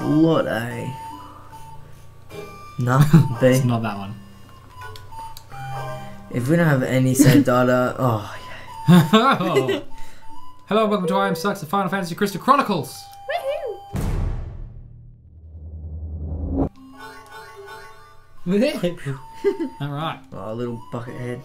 Slot A. No, B. It's not that one. If we don't have any saved data, oh yeah. Oh. Hello, welcome to I Am Sux, the Final Fantasy Crystal Chronicles. Woohoo! All right. Oh, little bucket head.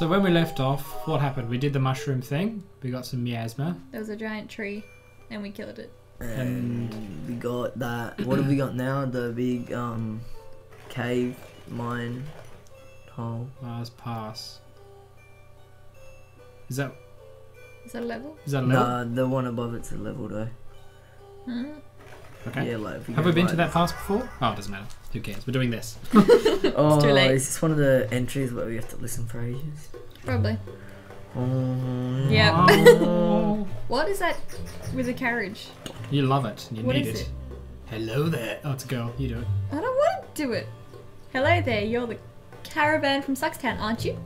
So when we left off, what happened? We did the mushroom thing. We got some miasma. There was a giant tree, and we killed it. And we got that. What have we got now? The big cave mine hole. Mars Pass. Is that a level? Is that a level? Nah, the one above it's a level though. Hmm. Okay. Yeah, like, have we been to that pass before? Oh, it doesn't matter. Who cares? We're doing this. Oh, it's too late. Is this one of the entries where we have to listen for ages? Probably. Oh, yeah. Oh. What is that with a carriage? You love it. You what need is it. Hello there. Oh, it's a girl. You do it. I don't want to do it. Hello there. You're the caravan from Suxtown, aren't you?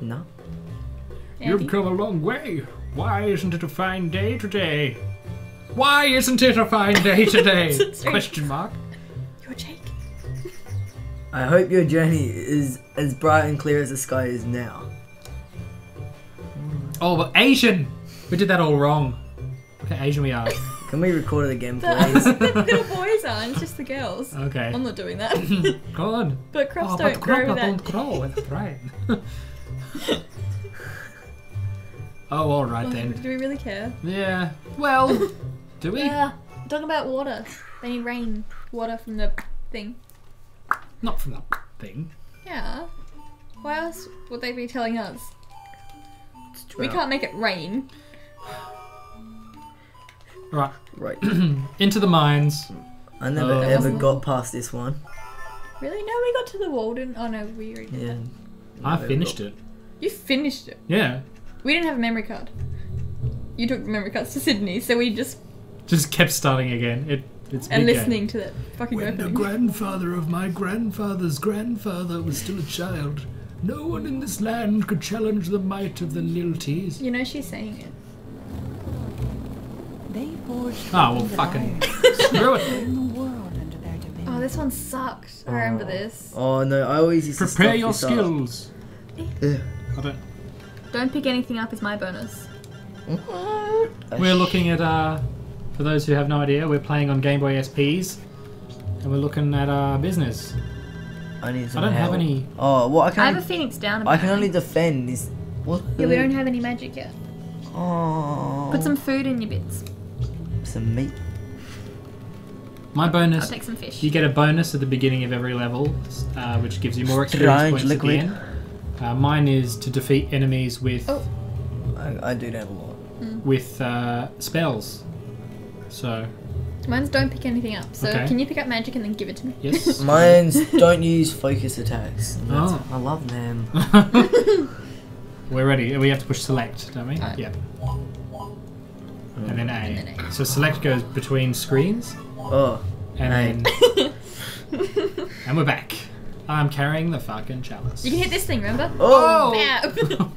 No. Andy? You've come a long way. Why isn't it a fine day today? Why isn't it a fine day today? Question mark. You're Jake. I hope your journey is as bright and clear as the sky is now. Oh, but Asian! We did that all wrong. Look how Asian we are. Can we record it again, please? The little boys aren't, it's just the girls. Okay. I'm not doing that. God. But crops don't grow without... That's right. Oh, alright then. Do we really care? Yeah. Well... Do we? Yeah. Talk about water. They need rain. Water from the thing. Not from the thing. Yeah. Why else would they be telling us? We can't make it rain. Right. Right. Into the mines. I never ever got past this one. Really? No, we got to the Walden. Oh no, we already did that. I finished it. You finished it? Yeah. We didn't have a memory card. You took memory cards to Sydney, so we just... Just kept starting again. And listening to that fucking opening. When the grandfather of my grandfather's grandfather was still a child, no one in this land could challenge the might of the Lilties. You know she's saying it. They forged fucking screw it. Oh, this one sucked. I remember this. Oh no, I always used to prepare your skills. Yeah. Don't pick anything up is my bonus. We're looking at for those who have no idea, we're playing on Game Boy SPs, and we're looking at our business. I need some help. Have any. Oh, well, I have a Phoenix down. I can only defend this. What? Yeah, we don't have any magic yet. Oh. Put some food in your bits. Some meat. My bonus. I'll take some fish. You get a bonus at the beginning of every level, which gives you more experience points at the end. Mine is to defeat enemies with. Oh. I do that a lot. With spells. So. Mine's don't pick anything up. So can you pick up magic and then give it to me? Yes. Mine's don't use focus attacks. Oh. I love them. We're ready. We have to push select, don't we? Right. Yeah. And then A. And then A. So select goes between screens. Oh. And then. And we're back. I'm carrying the fucking chalice. You can hit this thing, remember? Oh! You have to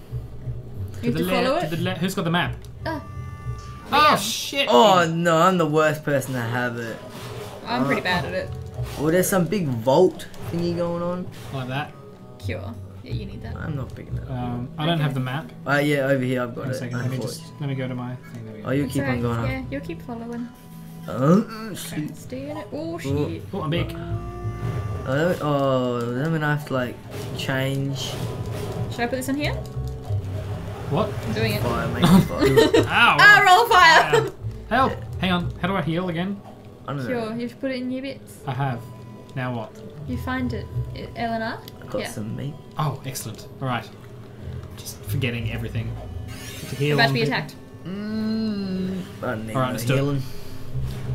follow it? Who's got the map? Oh shit! Oh no, I'm the worst person to have it. I'm pretty bad at it. Oh, there's some big vault thingy going on. Like that. Cure. Yeah, you need that. I'm not big enough. I don't have the map. Yeah, over here I've got it. Second, let me go to my thing. There we go. Oh, you'll keep on going up. Yeah, you'll keep following. Stay in it. Oh shit. Oh, I'm big. Then I have to like change. Should I put this in here? What? I'm doing it. Fire, make fire. Ow! Ah, roll fire! Help! Hang on, how do I heal again? I don't know. Sure, you've put it in your bits. I have. Now what? You find it, L and R? I've got some meat. Oh, excellent. Alright. Just forgetting everything. You're about to be attacked. I don't need no healing.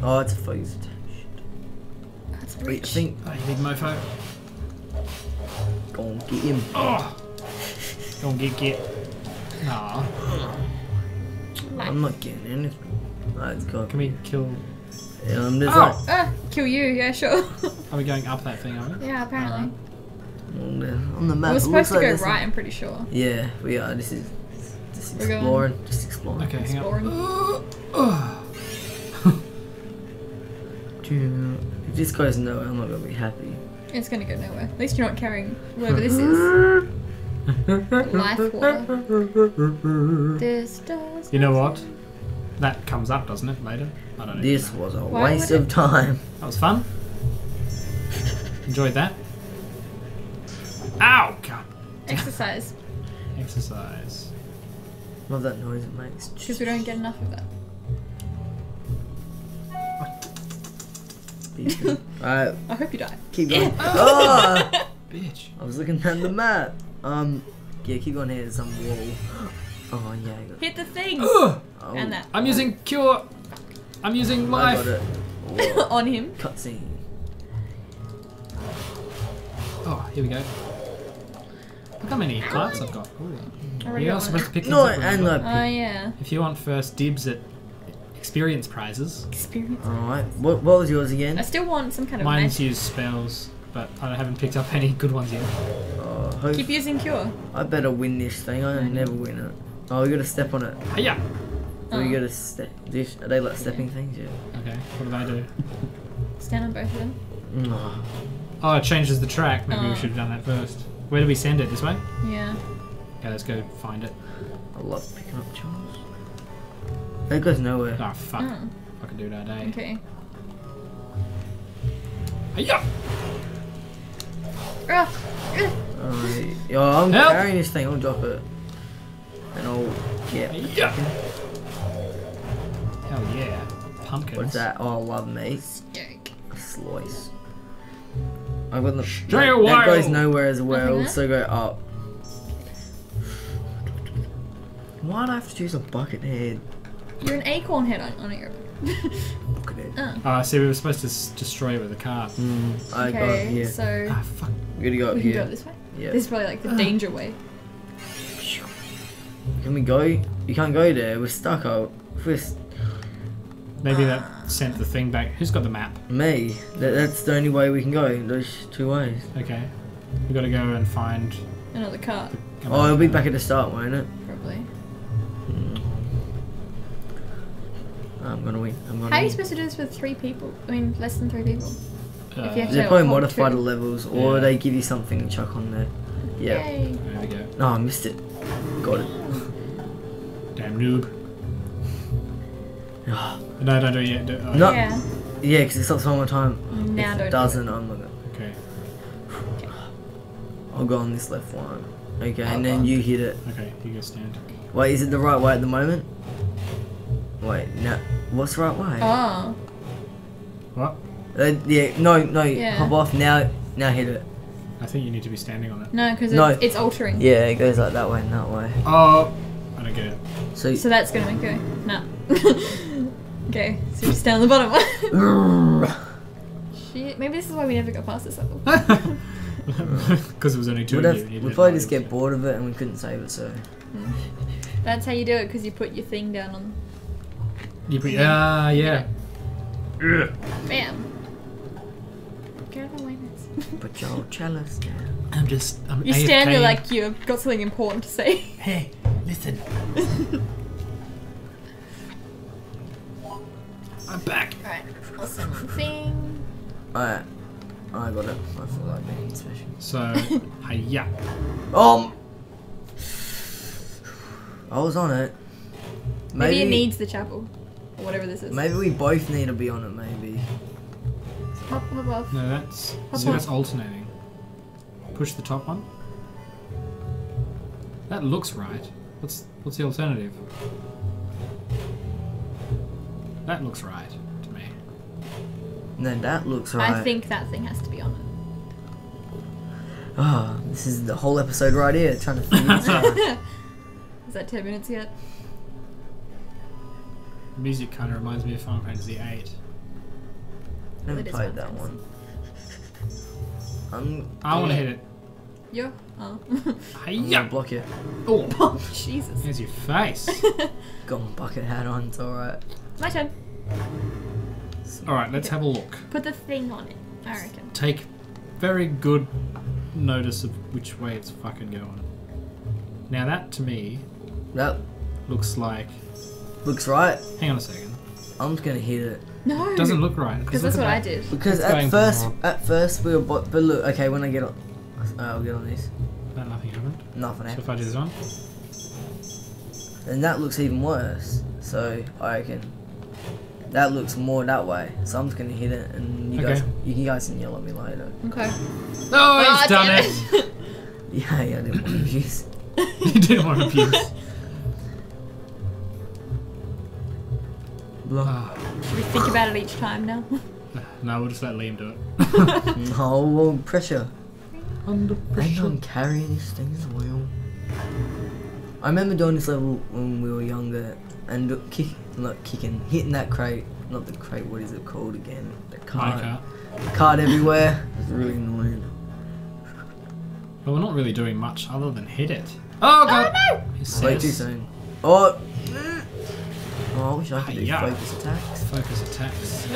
Oh, it's a focus attack. Wait, I think I need mofo. Go and get him. Oh. Go and get. Aww. I'm not getting anything. Can we kill? Yeah, I'm just kill you, yeah, sure. Are we going up that thing, aren't we? Yeah, apparently. On the map. We're supposed to go right, I'm pretty sure. Yeah, we are. This is just exploring. Okay, hang on. If this goes nowhere, I'm not going to be happy. It's going to go nowhere. At least you're not carrying whatever this is. Life water. This does. You know what? That comes up, doesn't it, later? I don't know. This was a waste of time. That was fun. Enjoyed that. Ow! God. Exercise. Exercise. Love that noise it makes. Because we don't get enough of that. Alright. I hope you die. Keep going. Oh! Bitch. I was looking at the map. Yeah, keep going here. There's some wall. Oh, yeah. Hit the thing! Oh. And that. I'm using cure. I'm using life. I got it. On him. Cutscene. Oh, here we go. Look how many cards I've got. You are supposed to pick things up. Oh, yeah. If you want first dibs at experience prizes. Experience. Alright. What was yours again? I still want some kind of magic. Mine's use spells, but I haven't picked up any good ones yet. Keep using cure. I better win this thing. I never win it. Oh, we gotta step on it. Yeah. So we gotta step. Are they like stepping things? Yeah. Okay. What do I do? Stand on both of them. Oh, it changes the track. Maybe we should have done that first. Where do we send it? This way? Yeah. Okay, let's go find it. I love picking up Charles. That goes nowhere. Oh, fuck. I can do that, eh? Okay. Yeah. Alright. Yo, I'm carrying this thing. I'll drop it. And I'll get Hell yeah. Pumpkins. What's that? Oh, love me. Steak. A slice. I've got the... That goes nowhere as well, so go up. Why'd I have to choose a bucket head? You're an acorn head on it. Bucket head. See, we were supposed to destroy it with a cart. I got it here. So... Ah, fuck. We're gonna go up here. Can go this way? Yeah. This is probably like the danger way. Can we go? You can't go there. We're stuck up. Maybe that sent the thing back. Who's got the map? Me. That's the only way we can go. Those two ways. Okay. We've got to go and find... another cart. Oh, it'll be back at the start, won't it? Probably. I'm gonna win. How are you supposed to do this with three people? I mean, less than three people. They probably modify the levels, or they give you something and chuck on there. Yeah. There we go. No, I missed it. Got it. Damn noob. No, don't do it yet. No. Yeah, because it stops one more time. If it doesn't, I'm not gonna. Okay. I'll go on this left one. Okay, and then you hit it. Okay, you go stand. Wait, is it the right way at the moment? Wait, no. What's the right way? Oh. What? Hop off now. Now hit it. I think you need to be standing on it. No, because it's altering. Yeah, it goes like that way and that way. Oh, I don't get it. So that's gonna make it go. No. Okay, so just down the bottom. Shit, maybe this is why we never got past this level. Because it was only two. We'd probably just get bored of it and we couldn't save it, so. That's how you do it, because you put your thing down on. You put yeah. Bam. But your chalice now. I'm just. You stand there like you've got something important to say. Hey, listen. I'm back. Alright, I'll send the thing. Alright, I got it. I feel like making it special. So, hiya. I was on it. Maybe it needs the chapel, or whatever this is. Maybe we both need to be on it. Maybe. Pop up above. No, that's alternating. Push the top one. That looks right. What's the alternative? That looks right to me. No, that looks right. I think that thing has to be on it. Oh, this is the whole episode right here, trying to figure this out. Is that 10 minutes yet? The music kind of reminds me of Final Fantasy VIII. Never played that one. I want to hit it. Yeah. Oh. I'm gonna block it. Oh, Jesus. Here's your face. Got my bucket hat on, it's alright. My turn. Alright, let's have a look. Put the thing on it, I reckon. Take very good notice of which way it's fucking going. Now that, to me, looks like... Looks right. Hang on a second. I'm just gonna hit it. No. It doesn't look right. Because that's what I did. Because at first we were both, but look, okay, when I get on, I'll get on this. No, nothing happened. Nothing happened. So if I do this one, then that looks even worse. So I reckon that looks more that way. So I'm just gonna hit it, and you guys, you guys can yell at me later. Okay. No, oh, he's done it. Yeah, I didn't want to abuse. You didn't want to abuse. Should we think about it each time now? No, we'll just let Liam do it. No, pressure. Under pressure. I'm carrying this thing as well. I remember doing this level when we were younger and hitting that crate. Not the crate, what is it called again? The cart. The cart everywhere. It's really annoying. But we're not really doing much other than hit it. Oh, God! Oh, no! Way too soon. Oh! Oh, I wish I could do focus attacks. Focus attacks. Oh,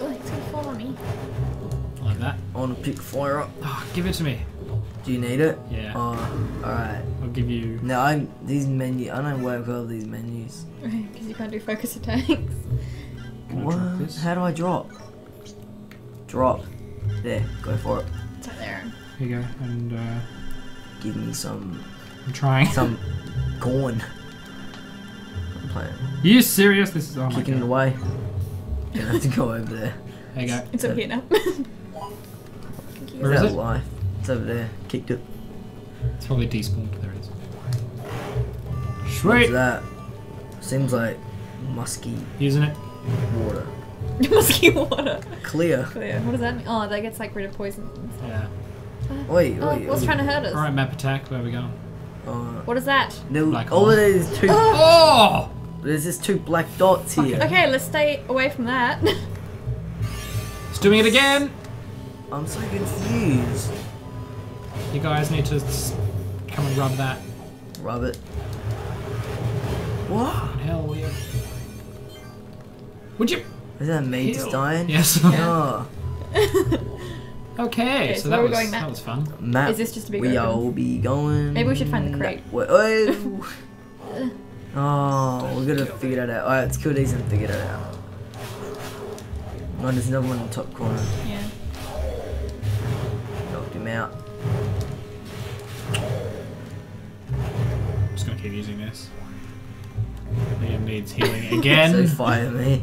it's gonna fall on me. Like that. I want to pick fire up. Oh, give it to me. Do you need it? Yeah. Oh, alright. I'll give you... No, these menus... I don't work well with these menus. Right, because you can't do focus attacks. What? How do I drop? Drop. There, go for it. It's up there. Here you go, and give me some... I'm trying. Some... Corn. I'm playing. Are you serious? This is all kicking it away. Gonna have to go over there. There you go. It's up here now. Where is it? Life. It's over there. Kicked it. It's probably despawned. There it is. Sweet. What's that? Seems like musky. Using it. Water. Musky water. Clear. Clear. What does that mean? Oh, that gets like rid of poison. Yeah. Oi, what's trying to hurt us? All right, map attack. Where are we going? What is that? All of these two. Oh! There's just two black dots here. Okay, let's stay away from that. It's doing it again. I'm so confused. You guys need to come and rub that. Rub it. What? Hell, weird. Would you? Is that me just dying? Yes. Yeah. Oh. Okay, so that was, that was fun. Map. Is this just a big all be going... Maybe we should find the crate. Oh, we're gonna figure that out. Alright, let's kill these and figure that out. Oh, there's another one in the top corner. Yeah. Knocked him out. I'm just gonna keep using this. Liam needs healing again. So fire me.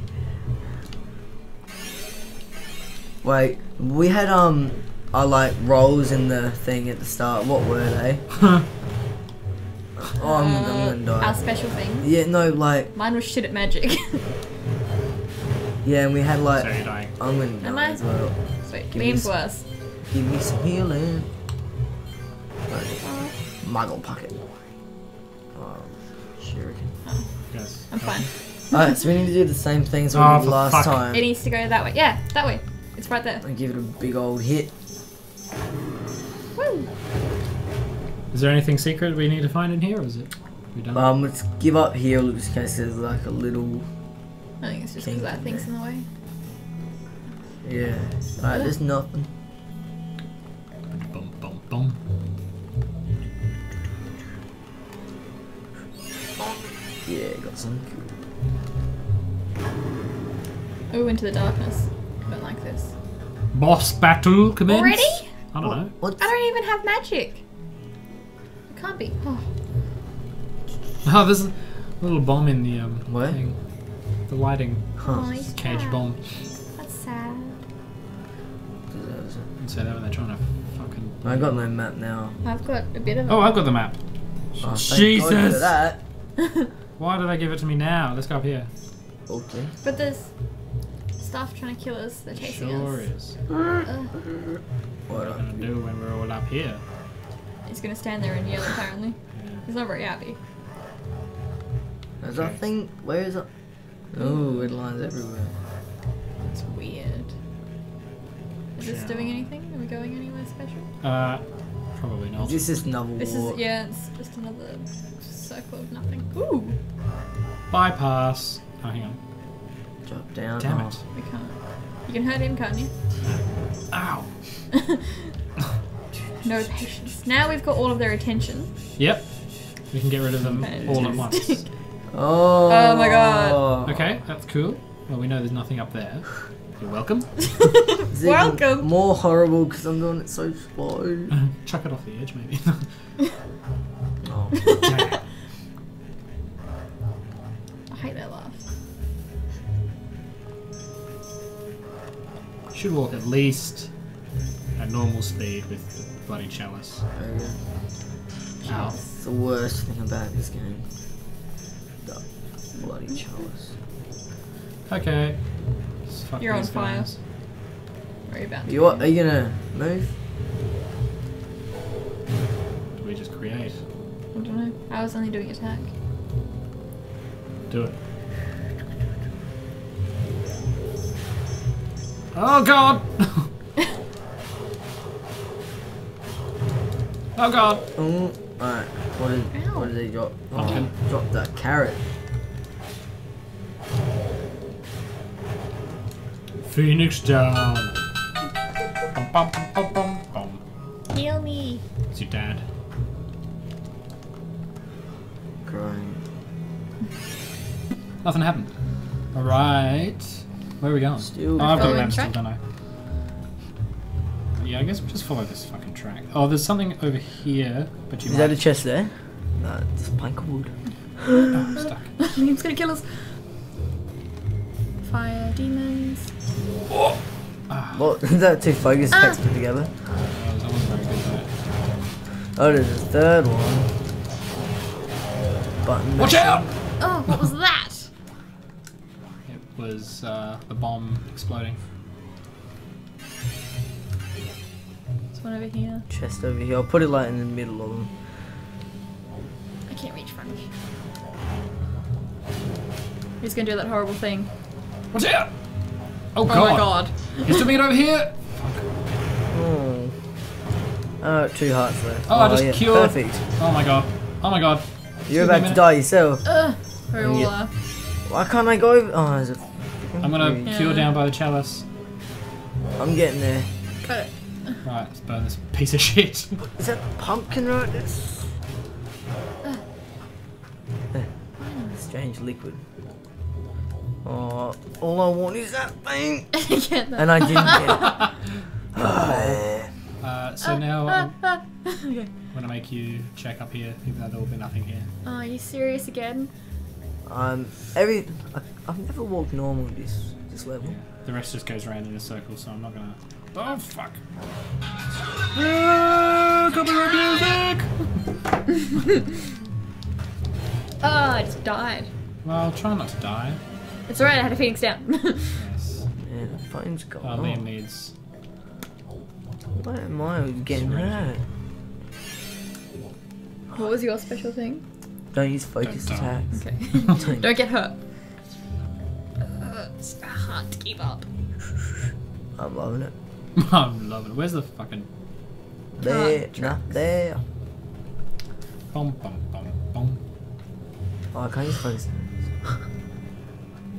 Wait, we had our like rolls in the thing at the start. What were they? Oh, I'm gonna die. Our special thing. Yeah, no, like mine was shit at magic. Yeah, and we had like I'm gonna die as well. Sweet, memes worse. Give me some healing. Oh. Muggle pocket. Oh, shuriken. Oh. Yes. I'm fine. Alright, so we need to do the same things we did last time. It needs to go that way. Yeah, that way. It's right there. I give it a big old hit. Woo! Is there anything secret we need to find in here, or is it? We done? Let's give up here just in case there's like a little. I think it's just because that thing's in the way. Yeah. Alright, there's nothing. Bum bum bum. Yeah, got some. Oh, we went to the darkness. Don't like this. Boss battle commence. Already? I don't know. What's... I don't even have magic. It can't be. Oh, there's a little bomb in the thing. The lighting. Huh. Oh, cage bomb. That's sad. I'd say that when they're trying to fucking... I've got no map now. I've got a bit of it. Oh, I've got the map. Oh, Jesus! Thank God for that. Why did they give it to me now? Let's go up here. Okay. But there's... stuff trying to kill us, they're chasing us. Sure is. What are we going to do when we're all up here? He's going to stand there and yell apparently. Yeah. He's not very happy. There's that thing, where is it? Oh, it lines everywhere. That's weird. Is this doing anything? Are we going anywhere special? Probably not. This is another war. This is, yeah, it's just another circle of nothing. Ooh! Bypass. Oh, hang on. Drop down. Damn it. We can't. You can hurt him, can't you? Ow. No patience. Now we've got all of their attention. Yep. We can get rid of them all at once. Oh. Oh my god. Okay, that's cool. Well, we know there's nothing up there. You're welcome. Welcome. More horrible because I'm doing it so slow. Chuck it off the edge, maybe. Oh. Yeah. I hate their laugh. Should walk at least at normal speed with the bloody chalice. Oh, yeah. Ow. That's the worst thing about this game. The bloody chalice. Okay. You're on fire. Where are you about? Are you gonna move? Do we just create? I don't know. I was only doing attack. Do it. Oh god! Oh god! Mm, alright, what did he got? Oh, he dropped that carrot. Phoenix down! Bum, bum, bum, bum, bum. Heal me! It's your dad. Crying. Nothing happened. Alright. Where are we going? Still, oh, I've got a lamp still, don't I? Yeah, I guess we'll just follow this fucking track. Oh, there's something over here, but you Is that a chest there? No, it's a plank of wood. Oh, I'm stuck. Liam's gonna kill us. Fire demons. Oh! What? Is that two focus packs put together? That wasn't very good though. Oh, there's a third one. Button. Watch out! Oh, what was that? Was the bomb exploding. There's one over here. Chest over here. I'll put it like in the middle of them. I can't reach from here. He's gonna do that horrible thing. Watch out! Oh, god. My god. He's doing it over here! Oh. Oh, two hearts there. Oh, I just cured. Perfect. Oh my god. Oh my god. You're about to die yourself. We all are. Why can't I go over? Oh, is it? I'm gonna cure down by the chalice. I'm getting there. Got it. Right, let's burn this piece of shit. What, is that pumpkin right there? Strange liquid. Oh, all I want is that thing. That. And I didn't get it. So now okay. I'm gonna make you check up here, even though there will be nothing here. Oh, are you serious again? I've never walked normal this level. Yeah. The rest just goes around in a circle, so I'm not gonna. Oh fuck! Copyright music! Oh, I just died. Well, try not to die. It's alright. I had a phoenix down. Yes. Yeah, the phone's gone. Oh, Liam needs. Why am I getting hurt? What was your special thing? Don't use focus attacks. Okay. Don't get hurt. It's hard to keep up. I'm loving it. I'm loving it. Where's the fucking... There. Not there. Bum, bum, bum, bum. Oh, I can't use focus attacks.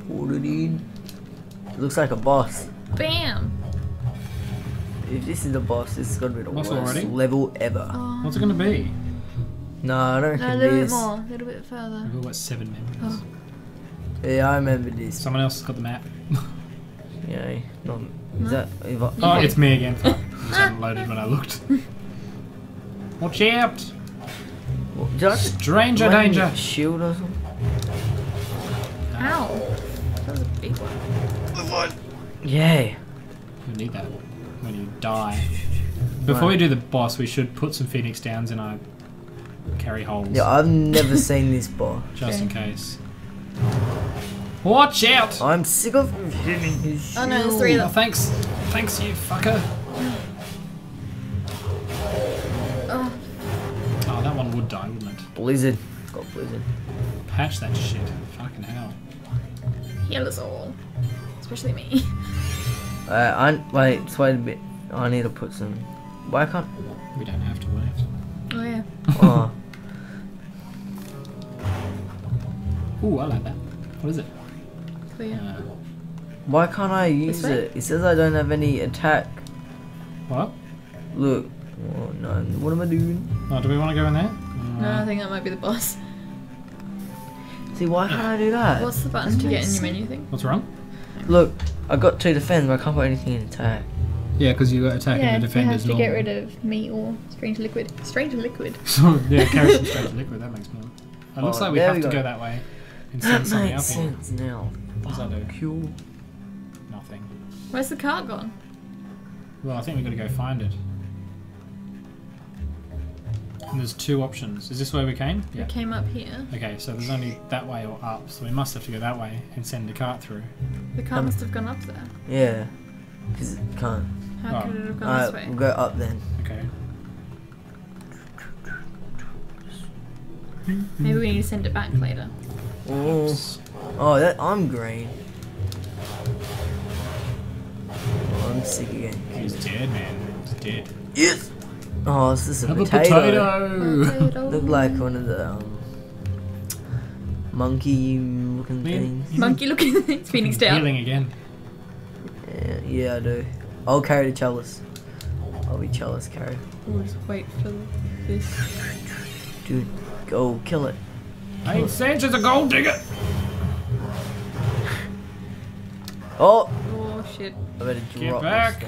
Pull it in. It looks like a boss. Bam! If this is the boss, this is going to be the worst level ever. Oh. What's it going to be? No, I don't think this. No, a little bit more, a little bit further. We've got 7 memories. Oh. Yeah, I remember this. Someone else has got the map. Yeah, not. Is that. Oh, it's me again. I just loaded when I looked. Watch out! Stranger danger! Shield or something? Ow! That was a big one. Yay! You need that when you die. Before we do the boss, we should put some Phoenix Downs in our. Carry holes. Yeah, I've never seen this bar. Just in case. Watch out! I'm sick of hitting his shield. Oh no, there's 3 of them. Oh, thanks. Thanks, you fucker. Oh, that one would die, wouldn't it? Blizzard. Got blizzard. Patch that shit. Fucking hell. Heal us all. Especially me. Wait, just wait a bit. I need to put some... Why can't... We don't have to wait. Oh, yeah. Oh. Ooh, I like that. What is it? Why can't I use it? It says I don't have any attack. What? Look. Oh, no. What am I doing? Oh, do we want to go in there? No, I think that might be the boss. See, why can't I do that? What's the button to get in your menu thing? What's wrong? Look, I got to defend, but I can't put anything in attack. Yeah, because you got attack and defend as well. Yeah, you have to get rid of meat or strange liquid. Strange liquid. So yeah, carry some strange liquid. That makes more. It looks like we have to go that way. That makes sense now. What does that do? Nothing. Where's the cart gone? Well, I think we've got to go find it. And there's two options. Is this where we came? Yeah. We came up here. Okay, so there's only that way or up, so we must have to go that way and send the cart through. The cart must have gone up there. Yeah, because it can't. How could it have gone this way? We'll go up then. Okay. Maybe we need to send it back later. Oops. Oh, I'm green. Oh, I'm sick again. He's dead, man. He's dead. Yes! Oh, this is a potato. Potato. Look like one of the monkey-looking things. Monkey-looking things. Phoenix down. Healing again. Yeah, yeah, I do. I'll carry the chalice. I'll be chalice carried. Always wait for this. Dude, go kill it. Kill it. Sanchez a gold digger. Oh. Oh shit. I better drop. Get back.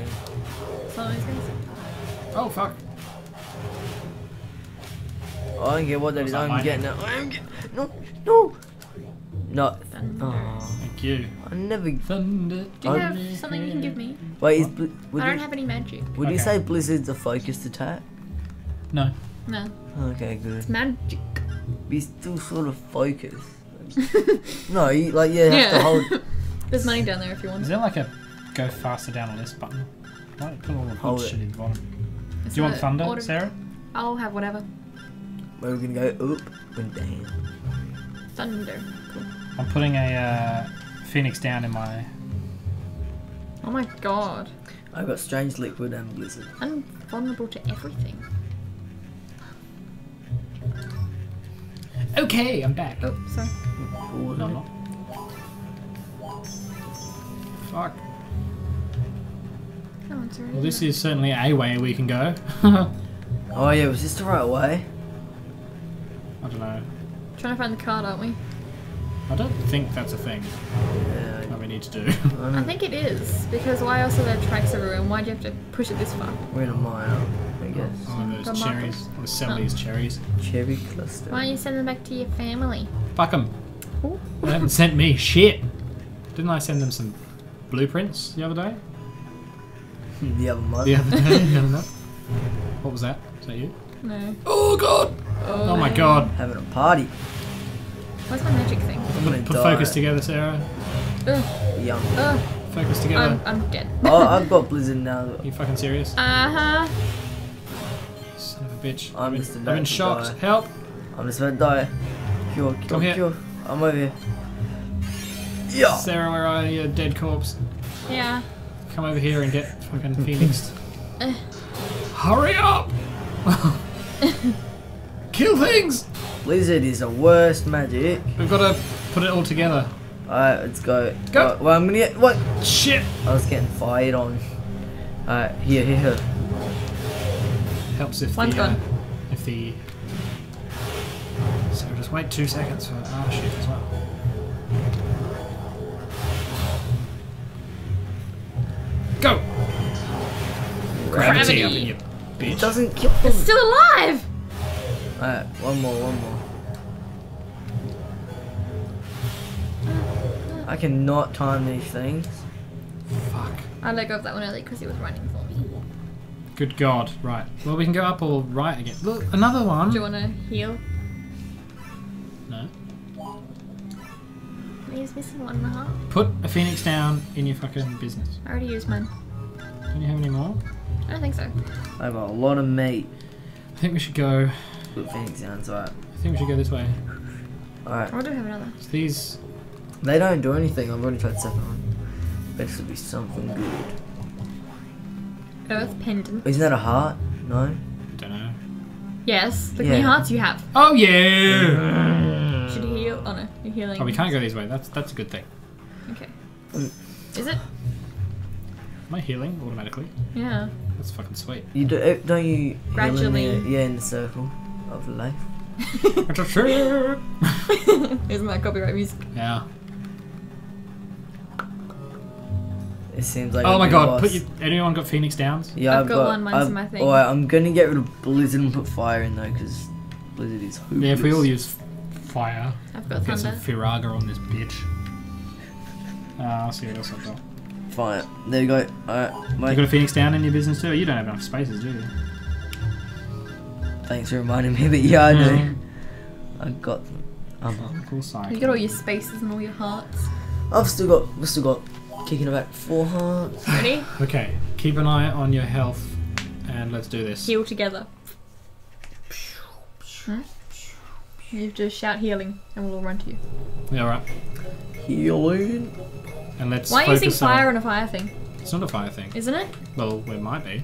Oh fuck. I don't get what that is. I'm getting it. I'm getting it. No, no. No. Oh. Thank you. I never. Thunder. Do you have something you can give me? Wait, I don't have any magic. Would you say Blizzard's a focused attack? No. No. Okay, good. It's magic. He's still sort of focused. No, you, like you have to hold. There's money down there if you want. Is there like a go faster down the list button? Why don't you put all the good shit in the bottom? Do you want thunder, Sarah? I'll have whatever. We're going to go up and down. Thunder. Cool. I'm putting a phoenix down in my... Oh my god. I've got strange liquid and blizzard. I'm vulnerable to everything. Okay, I'm back. Oh, sorry. Oh, no, no. Fuck. No, well, this is certainly a way we can go. Oh yeah, was this the right way? I don't know. Trying to find the card, aren't we? I don't think that's a thing that we need to do. I think it is, because why else are there tracks everywhere and why do you have to push it this far? We're in a mile, I guess. Oh, those cherries. Or sell these cherries. Cherry cluster. Why don't you send them back to your family? Fuck them. They haven't sent me shit. Didn't I send them some blueprints the other day? The other month. The other day, the other month. What was that? Is that you? No. Oh god! Oh my god. Having a party. What's my magic thing? I'm gonna put focus together, Sarah. Ugh. Yum. Ugh. Focus together. I'm dead. Oh, I've got blizzard now. Are you fucking serious? Son of a bitch. I'm in shock. Help! I'm just about to die. Cure, cure, come here. Cure. I'm over here. Yeah. Sarah, where are you? Dead corpse. Yeah. Come over here and get fucking phoenixed. Hurry up! Kill things! Blizzard is the worst magic. We've got to put it all together. Alright, let's go. Go! Well, I'm gonna get. What? Shit! I was getting fired on. Alright, here, here, here. Helps if one's gone. If the. So just wait 2 seconds for. Oh shit, as well. Go! Gravity up in your bitch. It doesn't kill them. It's still alive! Alright, one more. I cannot time these things. Fuck. I let go of that one early because he was running for me. Good god, right. Well, we can go up or right again. Look, another one! Do you want to heal? No. He's missing 1.5. Put a phoenix down in your fucking business. I already used mine. Don't you have any more? I don't think so. I've got a lot of meat. I think we should go. Put phoenix down, so I think we should go this way. Alright. I do have another. So these. They don't do anything. I've already tried the second one. But this would be something good. Earth pendant. Isn't that a heart? No? I don't know. Yes. Look how many hearts you have. Oh yeah! Should you heal? Oh no, you're healing. Oh, we can't go this way. That's a good thing. Okay. Is it? Am I healing automatically? Yeah. That's fucking sweet. You do, don't you? Gradually. In the circle of life. It's a shirt. Isn't that copyright music? Yeah. It seems like. Oh my god! Anyone got Phoenix Downs? Yeah, I've got one. Mine's in my thing. Alright, I'm gonna get rid of Blizzard and put Fire in though, because Blizzard is hopeless. Yeah, if we all use Fire, I've got Thunder. Some Firaga on this bitch. I'll see what else I've got. Fire. There you go. Alright, mate. You got a Phoenix Down in your business too? You don't have enough spaces, do you? Thanks for reminding me, but yeah, I do. I got them. Cool side. You got all your spaces and all your hearts. We've still got kicking about 4 hearts. Ready? Okay, keep an eye on your health and let's do this. Heal together. You have to shout healing and we'll all run to you. Yeah, right. Healing. And let's Why are you using fire on a fire thing? It's not a fire thing. Isn't it? Well, it might be.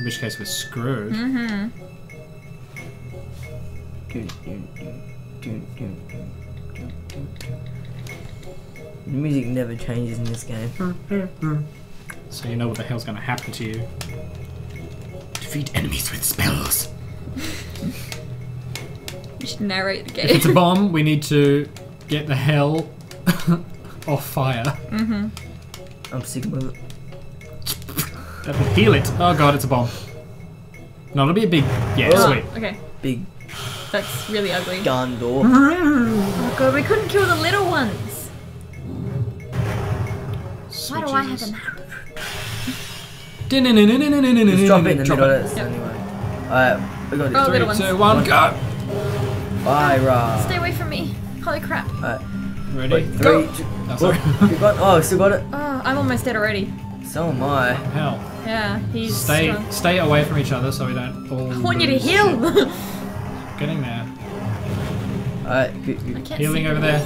In which case we're screwed. Mm-hmm. The music never changes in this game. So you know what the hell's gonna happen to you. Defeat enemies with spells. You should narrate the game. If it's a bomb, we need to get the hell off fire. Mm-hmm. I'm sick with it. That will heal it. Oh god, it's a bomb. No, it'll be a big... Yeah, oh, sweet. Okay. Big. That's really ugly. Gondor. Oh god, we couldn't kill the little ones. Sweet Why do Jesus. I have a... Just drop it in the middle of this anyway. Alright, we got it. Oh, 3, 2, 1, go! Bye, Ra. Stay away from me. Holy crap. Alright. Ready? Wait, 3, 2... Oh, sorry. Oh, still got it? Oh, I'm almost dead already. So am I. Hell. Yeah, he's Stay away from each other so we don't all... I want you to heal! Getting there. Alright, healing over there.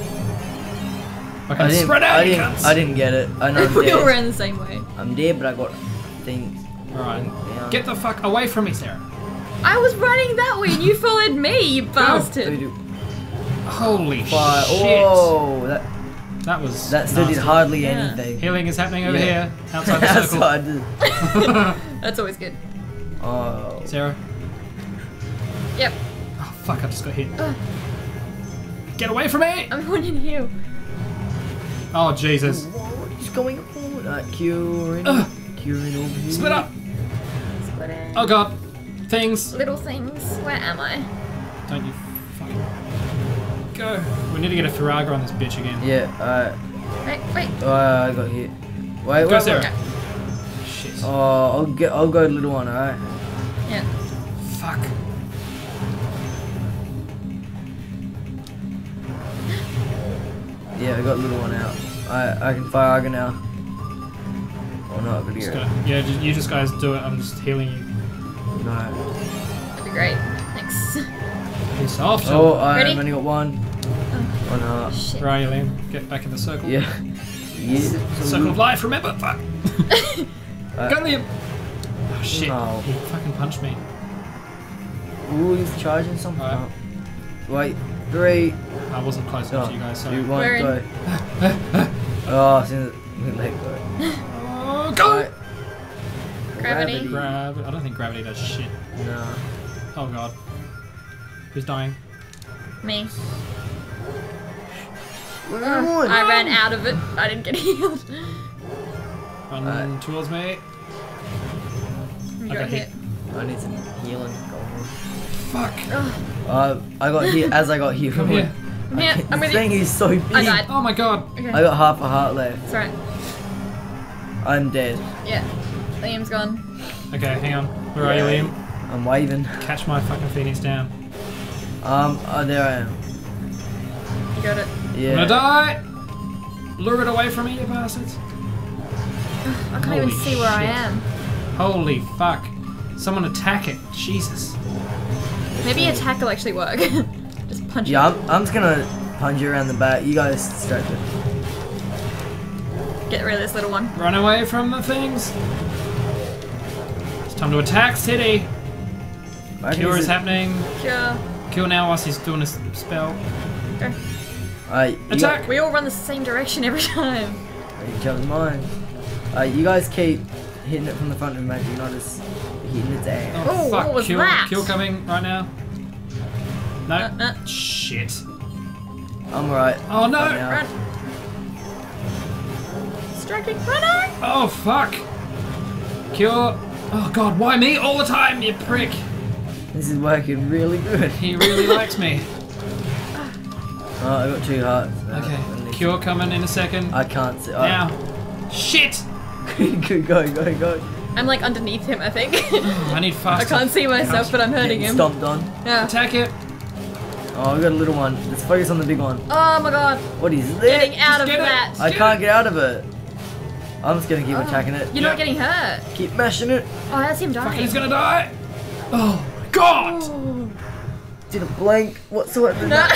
I can spread out, I didn't get it. I know we all ran the same way. I'm dead, but I got things. Alright. Yeah. Get the fuck away from me, Sarah. I was running that way and you followed me, you bastard. Holy Fire. Shit. Oh, that was still did hardly anything. Healing is happening over here, outside the circle. That's always good. Oh. Sarah? Yep. Oh fuck, I just got hit. Get away from me! I'm wanting to heal. Oh Jesus. Whoa, he's going forward. Curing. Curing over here. Split up! Split in. Oh god. Things. Little things. Where am I? Don't you fucking go. We need to get a Firaga on this bitch again. Yeah, alright. Wait. I got hit. Wait, go, Sarah. Go. Shit. Oh, I'll go little one, alright? Yeah. Fuck. Yeah, I got little one out. I can Firaga now. Oh no, I've got to get it. Yeah, you just guys do it. I'm just healing you. No. That'd be great. Thanks. Peace off. Oh, I've only got 1. Oh. 1 heart. Shit. Right, Liam. Get back in the circle. Yeah. Circle of life, remember? Fuck. Go, Liam. Oh, shit. No. He fucking punched me. Ooh, he's charging something. Right. Wait. 3. I wasn't close enough to you guys, so... 2, 1, go. Oh, as soon as we let go. Oh, go! Gravity. I don't think gravity does shit. No. Oh god. Who's dying? Me. I ran out of it. I didn't get healed. Run towards me. I got hit. I need some healing. Fuck. I got hit as I got hit from here. I'm this thing is so big. I died. Oh my god. Okay. I got half a heart left. It's alright. I'm dead. Yeah. Liam's gone. Okay, hang on. Where are you, Liam? I'm waving. Catch my fucking Phoenix down. Oh, there I am. You got it. Yeah. I'm gonna die! Lure it away from me, you bastards. I can't even see where I am. Holy fuck. Someone attack it. Jesus. Maybe attack will actually work. Just punch it. Yeah, I'm just gonna punch you around the back. You guys distract it. Get rid of this little one. Run away from the things. Time to attack city! Cure is happening. Cure. Cure now whilst he's doing his spell. Okay. Attack! We all run the same direction every time. Each other's mine. You guys keep hitting it from the front of me, not just hitting its ass. Oh, fuck. What was that? Cure coming right now. No. Shit. I'm right. Oh no! Run! Striking runner! Oh fuck! Cure! Oh god, why me all the time, you prick? This is working really good. He really likes me. Oh, I got two hearts. Okay, cure coming in a second. I can't see. Now! Shit! Go, go, go. I'm like underneath him, I think. I need faster. I can't see myself, but I'm hurting him. Stomped on. Yeah. Attack it. Oh, we got a little one. Let's focus on the big one. Oh my god. What is this? Getting out of that. I can't get out of it. I'm just gonna keep attacking it. You're not getting hurt. Keep mashing it. Oh, that's him dying. Fucking he's gonna die. Oh god. Oh. Did a blank whatsoever. No.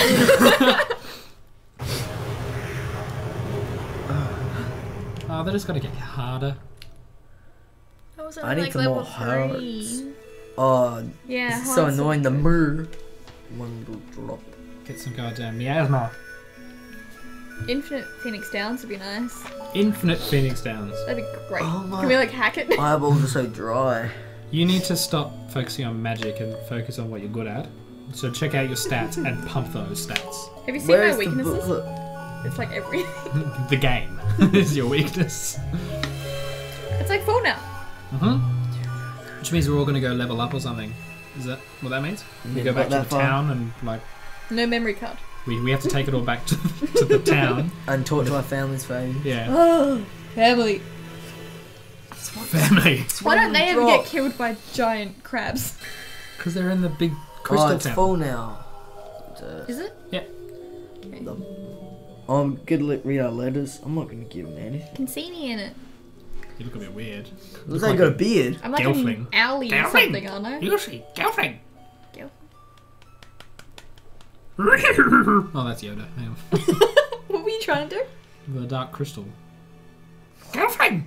Oh, they're just gonna get harder. I need some more hearts. Oh, yeah, this is so annoying. The moo. One little drop. Get some goddamn miasma. Infinite Phoenix Downs would be nice. Infinite Phoenix Downs. That'd be great. Oh, can we like hack it? My eyeballs are so dry. You need to stop focusing on magic and focus on what you're good at. So check out your stats and pump those stats. Have you seen my weaknesses? It's like everything. The game is your weakness. It's like full now. Which means we're all going to go level up or something. Is that what that means? We go back to the town and like... No memory card. We have to take it all back to the town. And talk to our families for ages. Yeah. Oh, family. Family. Why don't they ever get killed by giant crabs? Because they're in the big crystal town. Oh, it's full now. Is it? Yeah. Okay. I'm going to read our letters. I'm not going to give them anything. You can see me in it. You look a bit weird. Looks like you got a beard. I'm like an owlie or something, aren't I? Yoshi, Gelfling. Oh, that's Yoda. Hang on. What were you trying to do? The dark crystal. Gelfling.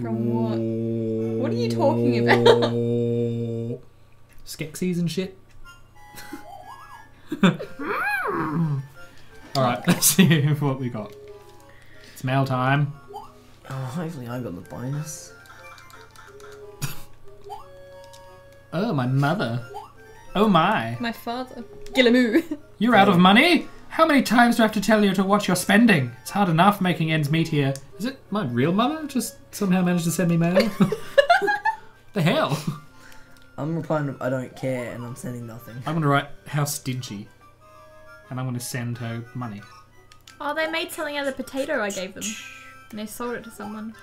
From what? What are you talking about? Skeksis and shit. All right, let's see what we got. It's mail time. Oh, hopefully I got the bonus. Oh, my mother. Oh my. My father. Gillamoo. You're out of money? How many times do I have to tell you to watch your spending? It's hard enough making ends meet here. Is it my real mother just somehow managed to send me mail? The hell? I'm replying to I don't care and I'm sending nothing. I'm going to write how stingy. And I'm going to send her money. Oh, they made something out of the potato I gave them. And they sold it to someone.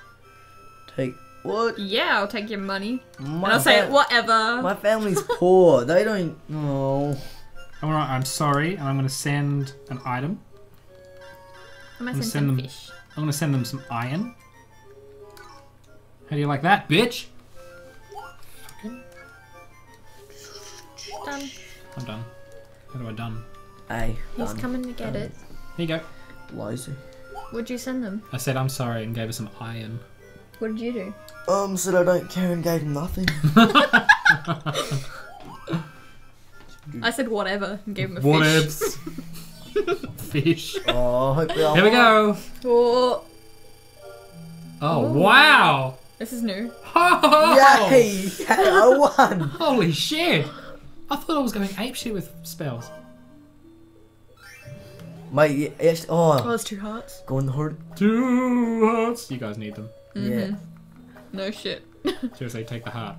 Take what? Yeah, I'll take your money. And I'll say, whatever. My family's poor. They don't... Oh. Alright, I'm sorry. And I'm going to send an item. I'm going to send them fish. I'm going to send them some iron. How do you like that, bitch? Fucking... Done. I'm done. How do I done? Hey, he's coming to get it. Here you go. Lousy. What'd you send them? I said I'm sorry and gave her some iron. What did you do? Said I don't care and gave him nothing. I said whatever and gave him a fish. Fish. Oh, hopefully I'll Here we go. Oh. Oh wow. This is new. Oh. Yay! I won. Holy shit! I thought I was going apeshit with spells. Mate, yes, oh, it's 2 hearts. Go in the horde. 2 hearts. You guys need them. Yeah. No shit. Seriously, take the heart.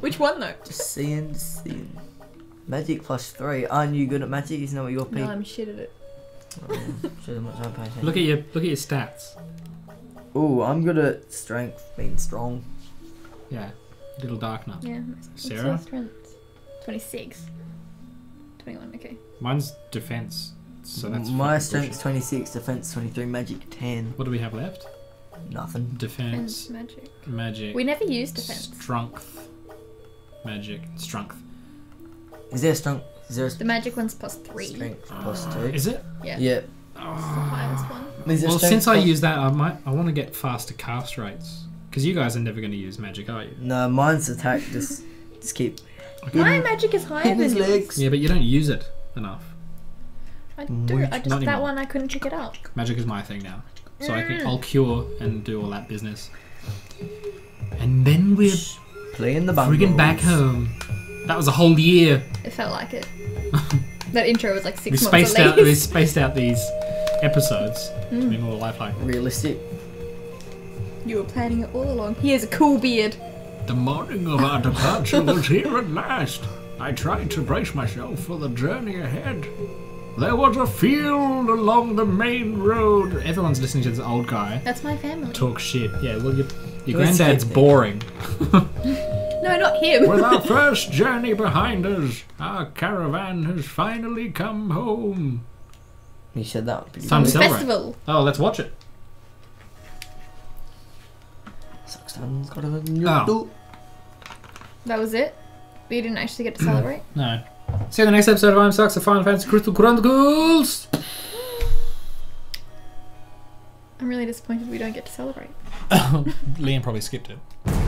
Which one though? Just seeing. Magic +3. Aren't you good at magic? Isn't that what you're paying? No, I'm shit at it. Look at your stats. Ooh, I'm good at strength, being strong. Yeah. Little dark nut. Yeah. Sarah. 26. 21. Okay. Mine's defense. So that's my strength's 26, defense 23, magic 10. What do we have left? Nothing. Defense. Magic. We never use defense. Strength. Magic. Strength. Is there strength? Is there the magic one's +3. Strength +2. Is it? Yeah. Yeah. Well, since I use that, I want to get faster cast rates because you guys are never going to use magic, are you? No, mine's attack. just keep. Okay. My magic is higher than yours. Yeah, but you don't use it enough. I do. I just that one I couldn't pick it up. Magic is my thing now, so I'll cure and do all that business, and then we're playing the bungalows. Friggin' back home. That was a whole year. It felt like it. That intro was like 6 months at least. We spaced out these episodes to be more lifelike. Realistic. You were planning it all along. He has a cool beard. The morning of our departure was here at last. I tried to brace myself for the journey ahead. There was a field along the main road. Everyone's listening to this old guy. That's my family. Talk shit. Yeah, well, your granddad's boring. No, not him. With our first journey behind us, our caravan has finally come home. He said that. It's time to celebrate. Festival. Oh, let's watch it. Sucks. Got a new door. That was it? We didn't actually get to celebrate? No. See you in the next episode of I'm Sux of Final Fantasy Crystal Chronicles! I'm really disappointed we don't get to celebrate. Liam probably skipped it.